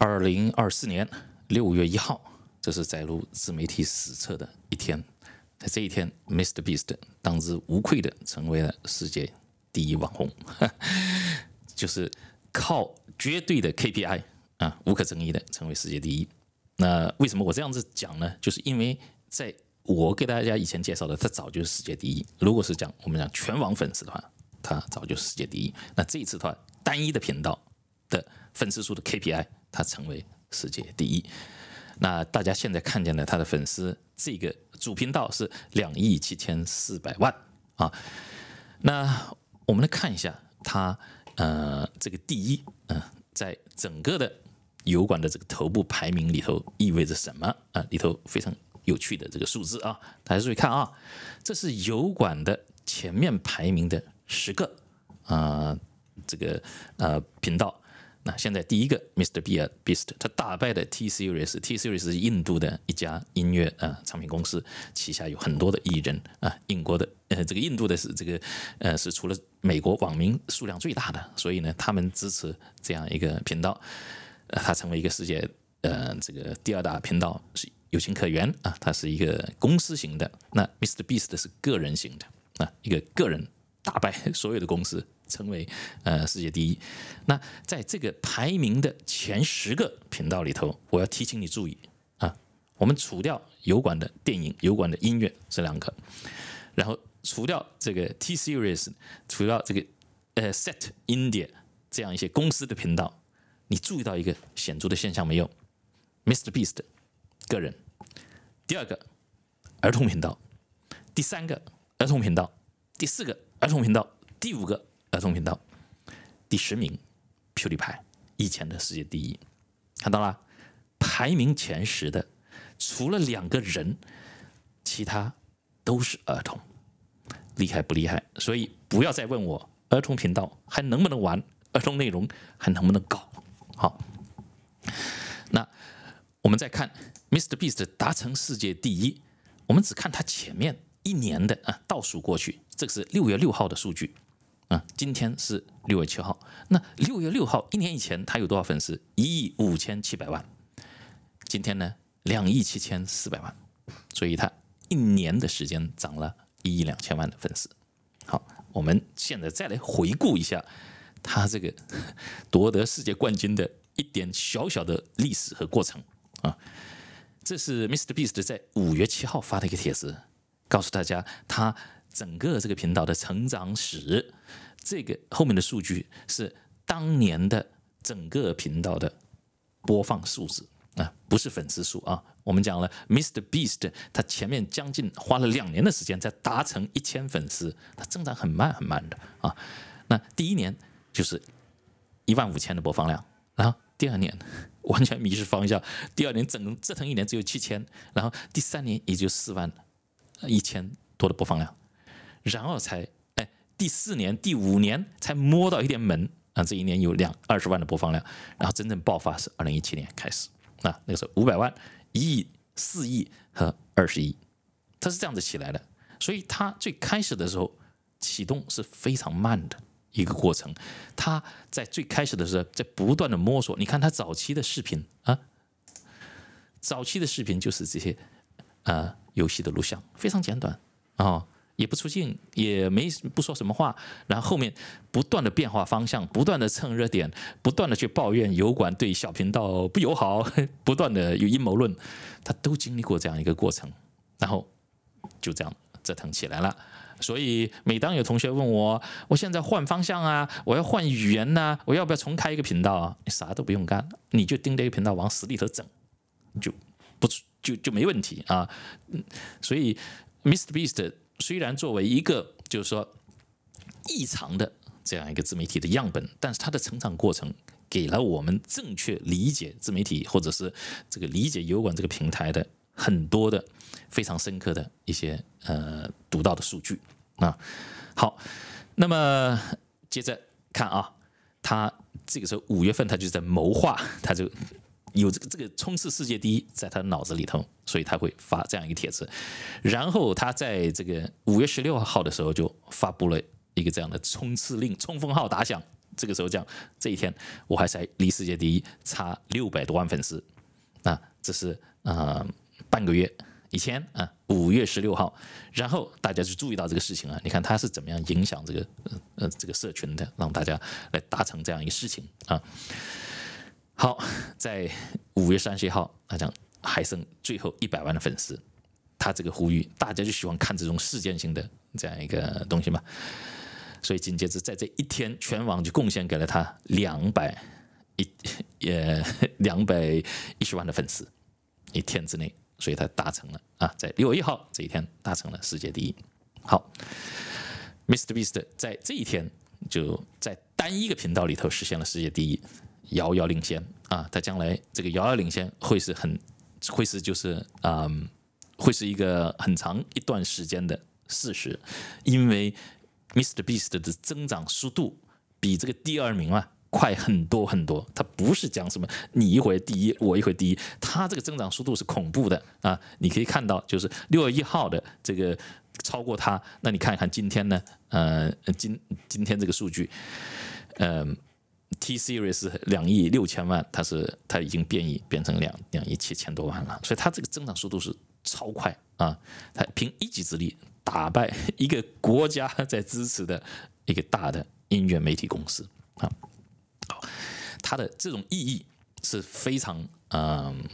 2024年6月1号，这是载入自媒体史册的一天。在这一天 ，MrBeast 当之无愧的成为了世界第一网红，就是靠绝对的 KPI 啊，无可争议的成为世界第一。那为什么我这样子讲呢？就是因为在我给大家以前介绍的，他早就是世界第一。如果是讲我们讲全网粉丝的话，他早就是世界第一。那这一次的话，单一的频道的粉丝数的 KPI， 他成为世界第一。那大家现在看见的他的粉丝，这个主频道是2.74亿啊。那我们来看一下他这个第一，在整个的油管的这个头部排名里头意味着什么啊？里头非常有趣的这个数字啊，大家注意看啊，这是油管的前面排名的10个啊、这个频道。那现在第一个 MrBeast， 他打败了 T-Series 是印度的一家音乐唱片公司，旗下有很多的艺人啊、印度的是这个是除了美国网民数量最大的，所以呢他们支持这样一个频道，他成为一个世界这个第2大频道是有情可原啊，它是一个公司型的，那 MrBeast 是个人型的啊，一个个人打败所有的公司，成为世界第一。那在这个排名的前10个频道里头，我要提醒你注意啊，我们除掉油管的电影、油管的音乐这2个，然后除掉这个 T-Series， 除掉这个Set India 这样一些公司的频道，你注意到一个显著的现象没有 ？MrBeast 个人，第2个儿童频道，第3个儿童频道，第4个儿童频道，第5个。儿童频道第10名 PewDiePie， 以前的世界第一，看到了，排名前10的除了2个人，其他都是儿童，厉害不厉害？所以不要再问我儿童频道还能不能玩，儿童内容还能不能搞好。那我们再看 MrBeast 达成世界第一，我们只看他前面1年的倒数过去，这个是6月6号的数据。今天是6月7号，那6月6号1年以前他有多少粉丝？1.57亿。今天呢，2.74亿，所以他1年的时间涨了1.2亿的粉丝。好，我们现在再来回顾一下他这个夺得世界冠军的一点小小的历史和过程啊。这是 MrBeast 在5月7号发的一个帖子，告诉大家他整个这个频道的成长史，这个后面的数据是当年的整个频道的播放数字啊，不是粉丝数啊。我们讲了 ，MrBeast 他前面将近花了2年的时间才达成1000粉丝，他增长很慢的啊。那第1年就是15000的播放量，然后第2年完全迷失方向，第2年折腾1年只有7000，然后第3年也就41000多的播放量。然后才第4年、第5年才摸到一点门啊！这1年有20万的播放量，然后真正爆发是2017年开始啊，那个时候500万、1亿、4亿和20亿，它是这样子起来的。所以它最开始的时候启动是非常慢的一个过程，它在最开始的时候在不断的摸索。你看它早期的视频啊，早期的视频就是这些游戏的录像，非常简短啊。也不出镜，也不说什么话，然后后面不断的变化方向，不断的蹭热点，不断的去抱怨油管对小频道不友好，不断的有阴谋论，他都经历过这样一个过程，然后就这样折腾起来了。所以每当有同学问我，我现在换方向啊，我要换语言呐、啊，我要不要重开一个频道啊？你啥都不用干，你就盯着一个频道往死里头整，就没问题啊。所以 MrBeast。虽然作为一个就是说异常的这样一个自媒体的样本，但是它的成长过程给了我们正确理解自媒体或者是这个理解油管这个平台的很多的非常深刻的一些独到的数据啊。好，那么接着看啊，他这个时候5月份他就在谋划，他就有这个冲刺世界第一在他脑子里头，所以他会发这样一个帖子。然后他在这个5月16号的时候就发布了一个这样的冲刺令，冲锋号打响，这个时候讲，这一天我还才离世界第一差600多万粉丝。啊，这是半个月以前啊，5月16号。然后大家就注意到这个事情啊，你看他是怎么样影响这个这个社群的，让大家来达成这样一个事情啊。好，在5月31号，他讲还剩最后100万的粉丝。 他这个呼吁，大家就喜欢看这种事件性的这样一个东西嘛，所以紧接着在这一天，全网就贡献给了他210万的粉丝，一天之内，所以他达成了啊，在6月1号这一天达成了世界第一。好 ，MrBeast 在这一天就在单一个频道里头实现了世界第一，遥遥领先啊！他将来这个遥遥领先会是会是一个很长一段时间的事实，因为 MrBeast 的增长速度比这个第2名啊快很多很多。他不是讲什么你一回第一，我一回第一，他这个增长速度是恐怖的啊！你可以看到，就是6月1号的这个超过他，那你看一看今天呢，今天这个数据，T-Series 2亿6千万，它已经变成2亿7千多万了，所以它这个增长速度是超快啊！它凭一己之力打败一个国家在支持的一个大的音乐媒体公司啊！好，它的这种意义是非常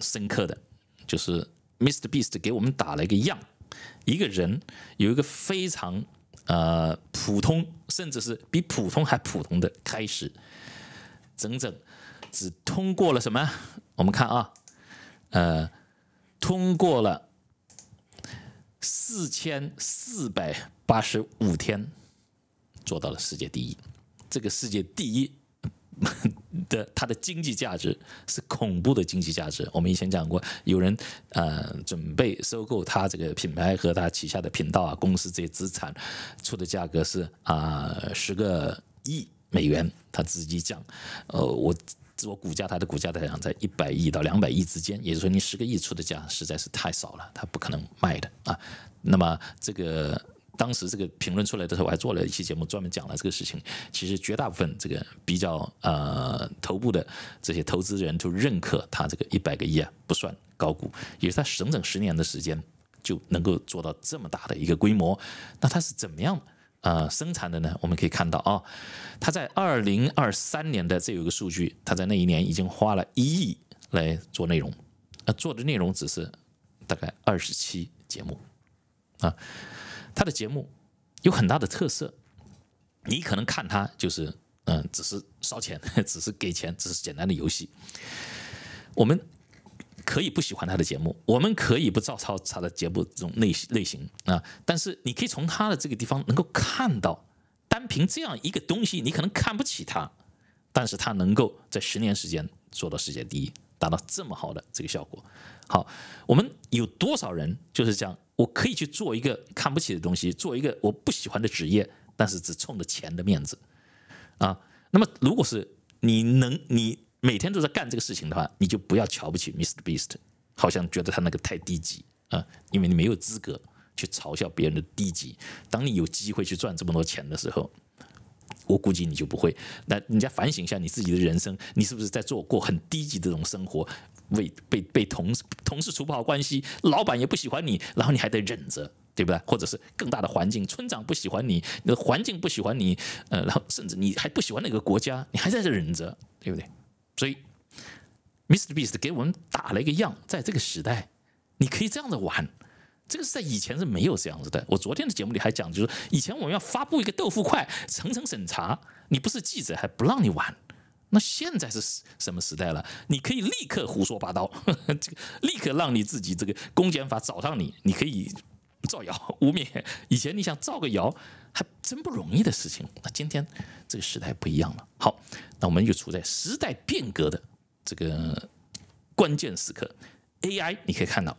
深刻的，就是 MrBeast 给我们打了一个样，一个人有一个非常普通，甚至是比普通还普通的开始。 整只通过了什么？我们看啊，通过了4485天，做到了世界第一。这个世界第一的它的经济价值是恐怖的经济价值。我们以前讲过，有人准备收购它这个品牌和它旗下的频道啊、公司这些资产，出的价格是10个亿。 美元，他自己讲，我股价，它的股价来讲在100亿到200亿之间，也就是说你10个亿出的价实在是太少了，他不可能卖的啊。那么这个当时这个评论出来的时候，我还做了一期节目专门讲了这个事情。其实绝大部分这个比较头部的这些投资人就认可他这个100个亿啊不算高估，也是他整整10年的时间就能够做到这么大的一个规模。那他是怎么样？ 生产的呢，我们可以看到啊，他在2023年的这有一个数据，他在那一年已经花了1亿来做内容，做的内容只是大概27节目啊。他的节目有很大的特色，你可能看他就是只是烧钱，只是给钱，只是简单的游戏。我们可以不喜欢他的节目，我们可以不照抄他的节目这种类型啊，但是你可以从他的这个地方能够看到，单凭这样一个东西，你可能看不起他，但是他能够在10年时间做到世界第一，达到这么好的这个效果。好，我们有多少人就是讲，我可以去做一个看不起的东西，做一个我不喜欢的职业，但是只冲着钱的面子啊？那么如果是你每天都在干这个事情的话，你就不要瞧不起 MrBeast， 好像觉得他那个太低级啊，因为你没有资格去嘲笑别人的低级。当你有机会去赚这么多钱的时候，我估计你就不会。那人家反省一下你自己的人生，你是不是在做过很低级的这种生活？被同事处不好关系，老板也不喜欢你，然后你还得忍着，对不对？或者是更大的环境，村长不喜欢你，你的环境不喜欢你，然后甚至你还不喜欢那个国家，你还在这忍着，对不对？ 所以 ，MrBeast 给我们打了一个样，在这个时代，你可以这样子玩，这个是在以前是没有这样子的。我昨天的节目里还讲，就是以前我们要发布一个豆腐块，层层审查，你不是记者还不让你玩。那现在是什么时代了？你可以立刻胡说八道，呵呵，这个立刻让你自己这个公检法找上你，你可以造谣污蔑。以前你想造个谣还真不容易的事情，那今天这个时代不一样了。好。 那我们就处在时代变革的这个关键时刻 ，AI 你可以看到，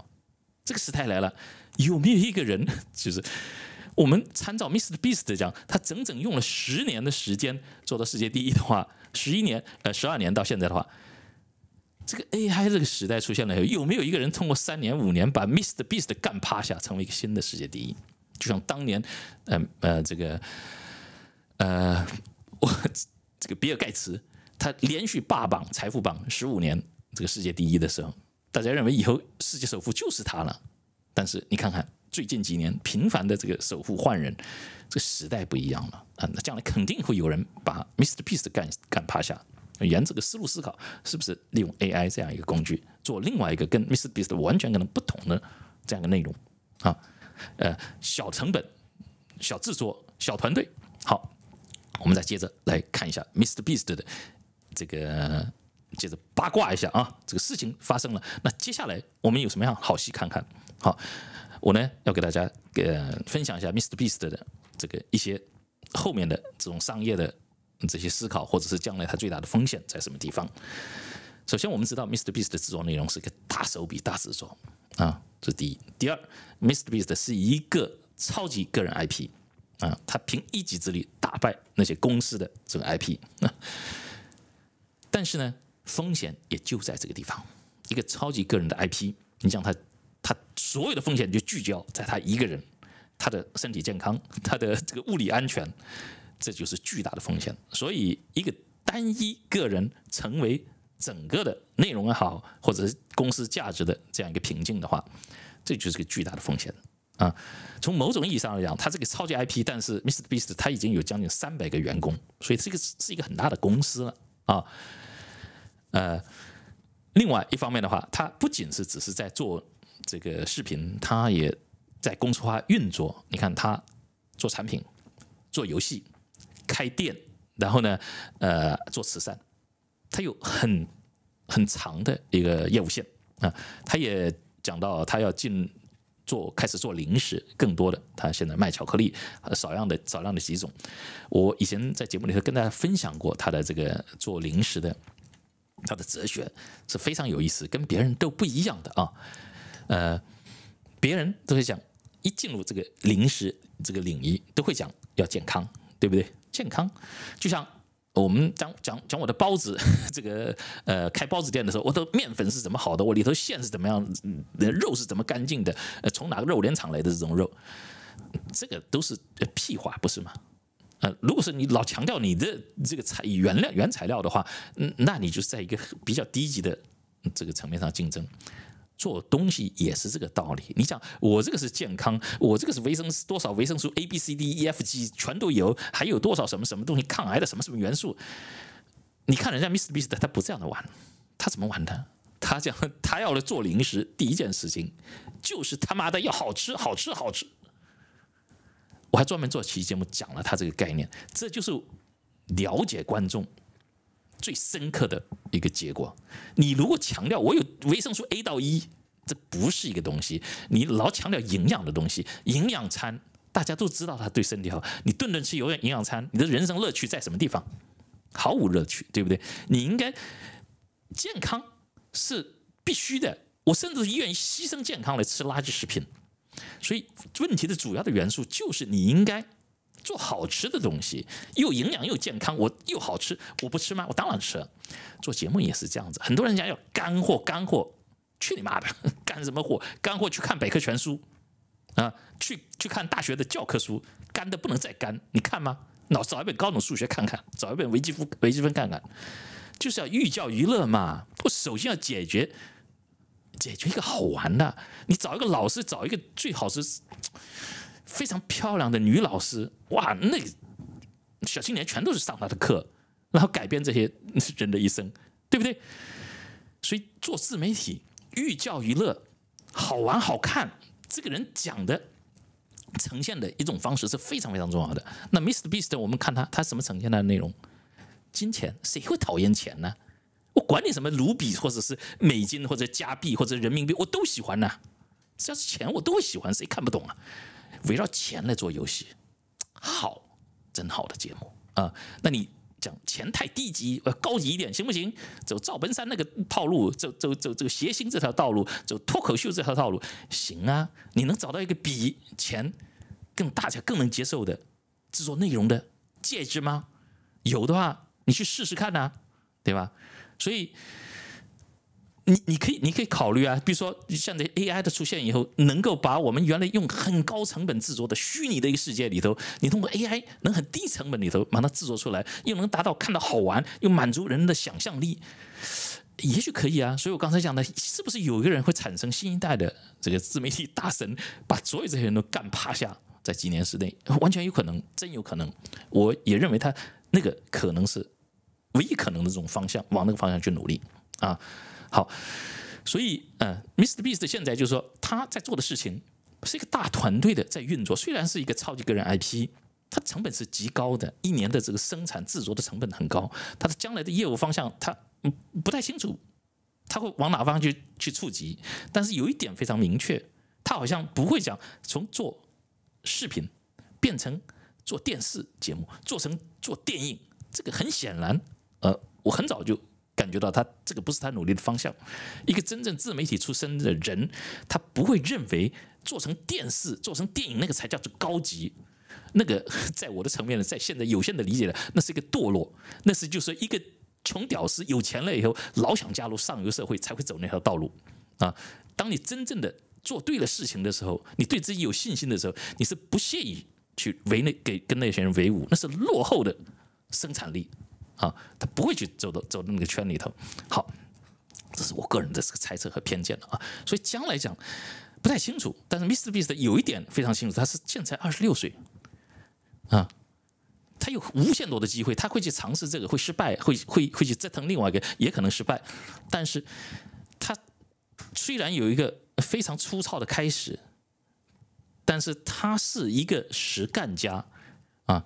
这个时代来了，有没有一个人就是我们参照 MrBeast 讲，他整整用了10年的时间做到世界第一的话，12年到现在的话，这个 AI 这个时代出现了以后，有没有一个人通过3年5年把 MrBeast 干趴下，成为一个新的世界第一？就像当年，这个，我。这个比尔盖茨他连续霸榜财富榜15年，这个世界第一的时候，大家认为以后世界首富就是他了。但是你看看最近几年频繁的这个首富换人，这时代不一样了啊！那将来肯定会有人把 MrBeast 干趴下。沿这个思路思考，是不是利用 AI 这样一个工具做另外一个跟 MrBeast 完全可能不同的这样一个内容啊？小成本、小制作、小团队。好，我们再接着来看一下 MrBeast 的这个。 接着八卦一下啊，这个事情发生了，那接下来我们有什么样好戏看看？好，我呢要给大家分享一下 MrBeast 的这个一些后面的这种商业的这些思考，或者是将来它最大的风险在什么地方。首先，我们知道 MrBeast 的制作内容是一个大手笔、大制作啊，这是第一。第二 ，MrBeast 是一个超级个人 IP 啊，他凭一己之力打败那些公司的这个 IP 啊，但是呢。 风险也就在这个地方，一个超级个人的 IP， 你想他所有的风险就聚焦在他一个人，他的身体健康，他的这个物理安全，这就是巨大的风险。所以，一个单一个人成为整个的内容也好，或者是公司价值的这样一个瓶颈的话，这就是个巨大的风险啊。从某种意义上来讲，他这个超级 IP， 但是 MrBeast 他已经有将近300个员工，所以这个是一个很大的公司了啊。 另外一方面的话，它不仅是只是在做这个视频，它也在公司化运作。你看，它做产品、做游戏、开店，然后呢，做慈善，它有很长的一个业务线啊。它也讲到，它要开始做零食，更多的，它现在卖巧克力，少量的几种。我以前在节目里头跟大家分享过它的这个做零食的。 他的哲学是非常有意思，跟别人都不一样的啊。别人都会讲，一进入这个零食这个领域，都会讲要健康，对不对？健康，就像我们讲我的包子，这个开包子店的时候，我的面粉是怎么好的，我里头馅是怎么样，肉是怎么干净的，从哪个肉联厂来的这种肉，这个都是屁话，不是吗？ 如果是你老强调你的这个原材料的话，那你就是在一个比较低级的这个层面上竞争。做东西也是这个道理。你想，我这个是健康，我这个是维生素多少维生素 A B C D E F G 全都有，还有多少什么什么东西抗癌的什么什么元素？你看人家 MrBeast 他不这样的玩，他怎么玩的？他讲他要做零食，第一件事情就是他妈的要好吃，好吃，好吃。 我还专门做期节目讲了他这个概念，这就是了解观众最深刻的一个结果。你如果强调我有维生素 A 到 E， 这不是一个东西。你老强调营养的东西，营养餐大家都知道它对身体好，你顿顿吃有营养餐，你的人生乐趣在什么地方？毫无乐趣，对不对？你应该健康是必须的，我甚至愿意牺牲健康来吃垃圾食品。 所以问题的主要的元素就是你应该做好吃的东西，又营养又健康，我又好吃，我不吃吗？我当然吃。做节目也是这样子，很多人讲要干货，干货，去你妈的，干什么货？干货去看百科全书啊，去看大学的教科书，干的不能再干。你看吗？找一本高等数学看看，找一本微积分看看，就是要寓教于乐嘛。我首先要解决一个好玩的，你找一个老师，找一个最好是非常漂亮的女老师，哇，那个小青年全都是上她的课，然后改变这些人的一生，对不对？所以做自媒体，寓教于乐，好玩好看，这个人讲的、呈现的一种方式是非常非常重要的。那 MrBeast 我们看他什么呈现的内容？金钱，谁会讨厌钱呢？ 我管你什么卢比或者是美金或者加币或者人民币，我都喜欢呐。只要是钱，我都会喜欢，谁看不懂啊？围绕钱来做游戏，好，真好的节目啊！那你讲钱太低级，高级一点行不行？走赵本山那个套路，走这个谐星这条道路，走脱口秀这条道路，行啊！你能找到一个比钱更大家更能接受的制作内容的介质吗？有的话，你去试试看呐、啊，对吧？ 所以你可以考虑啊，比如说像这 AI 的出现以后，能够把我们原来用很高成本制作的虚拟的一个世界里头，你通过 AI 能很低成本里头把它制作出来，又能达到看到好玩，又满足人的想象力，也许可以啊。所以我刚才讲的，是不是有一个人会产生新一代的这个自媒体大神，把所有这些人都干趴下，在几年之内，完全有可能，真有可能。我也认为他那个可能是唯一可能的这种方向，往那个方向去努力啊。好，所以MrBeast 现在就是说他在做的事情是一个大团队的在运作，虽然是一个超级个人 IP， 它成本是极高的，一年的这个生产制作的成本很高，它的将来的业务方向它不太清楚，它会往哪方向去触及，但是有一点非常明确，它好像不会讲从做视频变成做电视节目，做成做电影，这个很显然，我很早就感觉到他这个不是他努力的方向。一个真正自媒体出身的人，他不会认为做成电视、做成电影那个才叫做高级，那个在我的层面呢，在现在有限的理解呢，那是一个堕落，那是就是一个穷屌丝有钱了以后老想加入上流社会才会走那条道路啊。当你真正的做对了事情的时候，你对自己有信心的时候，你是不屑于去跟那些人为伍，那是落后的生产力。啊，他不会去走到那个圈里头。好，这是我个人的这个猜测和偏见了啊。所以将来讲不太清楚，但是 MrBeast 有一点非常清楚，他是现在26岁啊，他有无限多的机会，他会去尝试这个，会失败，会去折腾另外一个，也可能失败。但是他虽然有一个非常粗糙的开始，但是他是一个实干家啊。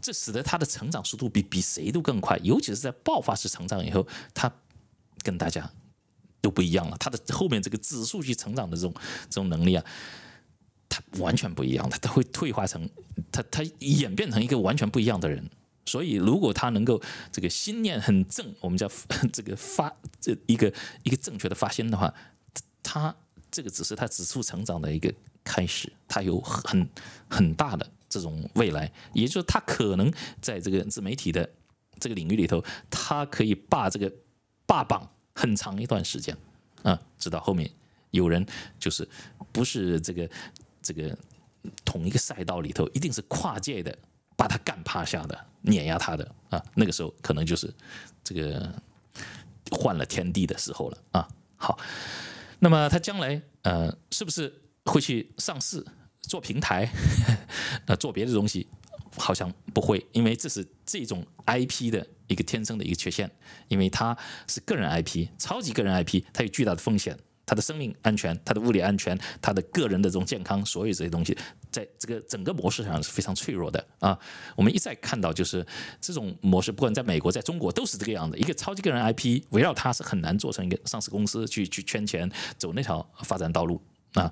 这使得他的成长速度比谁都更快，尤其是在爆发式成长以后，他跟大家都不一样了。他的后面这个指数级成长的这种能力啊，他完全不一样了，他会退化成他演变成一个完全不一样的人。所以，如果他能够这个心念很正，我们叫这个一个正确的发心的话，他这个只是他指数成长的一个开始，他有很大的。这种未来，也就是他可能在这个自媒体的这个领域里头，他可以霸榜很长一段时间啊，直到后面有人就是不是这个同一个赛道里头，一定是跨界的把他干趴下的，碾压他的啊，那个时候可能就是这个换了天地的时候了啊。好，那么他将来是不是会去上市？做平台，做别的东西，好像不会，因为这是这种 IP 的一个天生的一个缺陷，因为它是个人 IP， 超级个人 IP， 它有巨大的风险，它的生命安全、它的物理安全、它的个人的这种健康，所有这些东西，在这个整个模式上是非常脆弱的啊。我们一再看到，就是这种模式，不管在美国、在中国都是这个样子。一个超级个人 IP 围绕它是很难做成一个上市公司去圈钱走那条发展道路啊。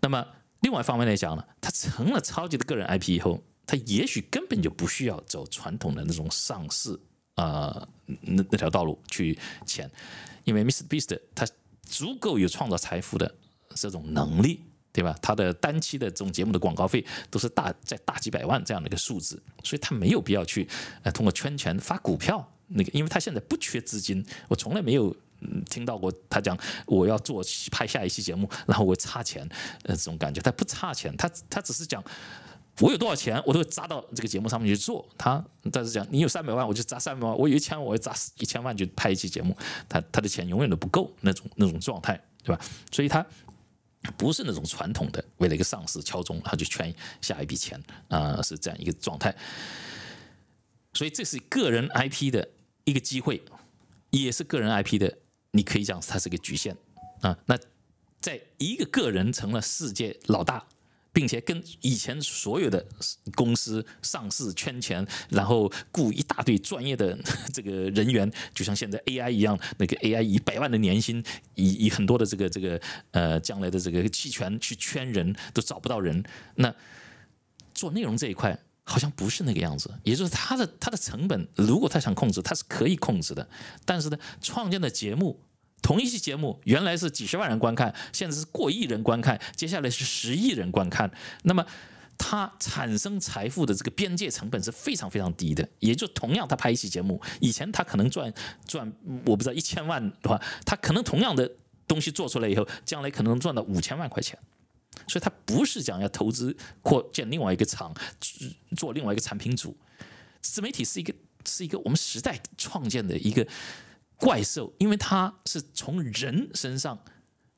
那么另外一方面来讲呢，他成了超级的个人 IP 以后，他也许根本就不需要走传统的那种上市那条道路去前，因为 MrBeast 他足够有创造财富的这种能力，对吧？他的单期的这种节目的广告费都是在大几百万这样的一个数字，所以他没有必要去通过圈钱发股票那个，因为他现在不缺资金，我从来没有。听到过他讲我要拍下一期节目，然后我差钱，这种感觉他不差钱，他只是讲我有多少钱，我都会砸到这个节目上面去做。他是讲你有300万，我就砸300万；我有1,000，我就砸1,000万去拍一期节目。他的钱永远都不够那种状态，对吧？所以他不是那种传统的为了一个上市敲钟，他就圈下一笔钱是这样一个状态。所以这是个人 IP 的一个机会，也是个人 IP 的。你可以讲它是一个局限啊。那在一个个人成了世界老大，并且跟以前所有的公司上市圈钱，然后雇一大堆专业的这个人员，就像现在 AI 一样，那个 AI 以100万的年薪，以很多的这个将来的这个期权去圈人，都找不到人。那做内容这一块。好像不是那个样子，也就是他的成本，如果他想控制，他是可以控制的。但是呢，创建的节目，同一期节目原来是几十万人观看，现在是过亿人观看，接下来是10亿人观看。那么他产生财富的这个边界成本是非常非常低的。也就同样，他拍一期节目，以前他可能赚我不知道1000万的话，他可能同样的东西做出来以后，将来可能赚到5000万块钱。所以他不是讲要投资扩建另外一个厂，做另外一个产品组。自媒体是一个我们时代创建的一个怪兽，因为它是从人身上。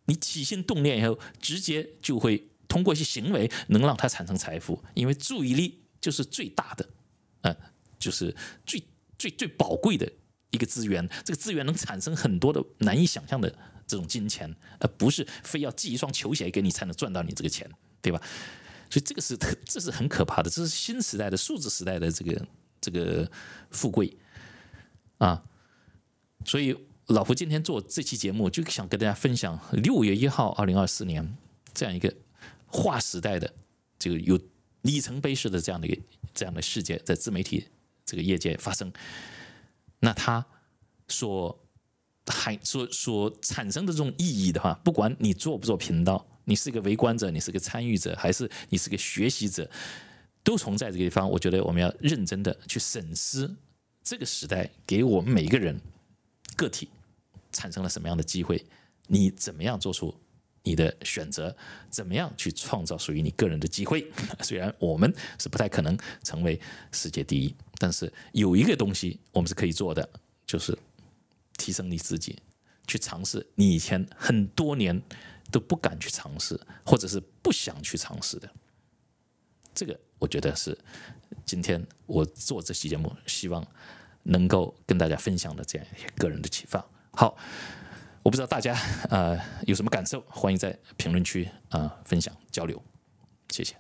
你起心动念以后，直接就会通过一些行为能让他产生财富，因为注意力就是最大的，就是最宝贵的一个资源。这个资源能产生很多的难以想象的这种金钱，而不是非要寄一双球鞋给你才能赚到你这个钱，对吧？所以这是很可怕的，这是新时代的数字时代的这个富贵啊，所以。 老胡今天做这期节目，就想跟大家分享6月1号，2024年这样一个划时代的，这个有里程碑式的这样的事件在自媒体这个业界发生。那它所产生的这种意义的话，不管你做不做频道，你是一个围观者，你是个参与者，还是你是个学习者，都从在这个地方，我觉得我们要认真的去审视这个时代给我们每个人个体。 产生了什么样的机会？你怎么样做出你的选择？怎么样去创造属于你个人的机会？虽然我们是不太可能成为世界第一，但是有一个东西我们是可以做的，就是提升你自己，去尝试你以前很多年都不敢去尝试，或者是不想去尝试的。这个我觉得是今天我做这期节目，希望能够跟大家分享的这样一些个人的启发。 好，我不知道大家有什么感受，欢迎在评论区分享交流，谢谢。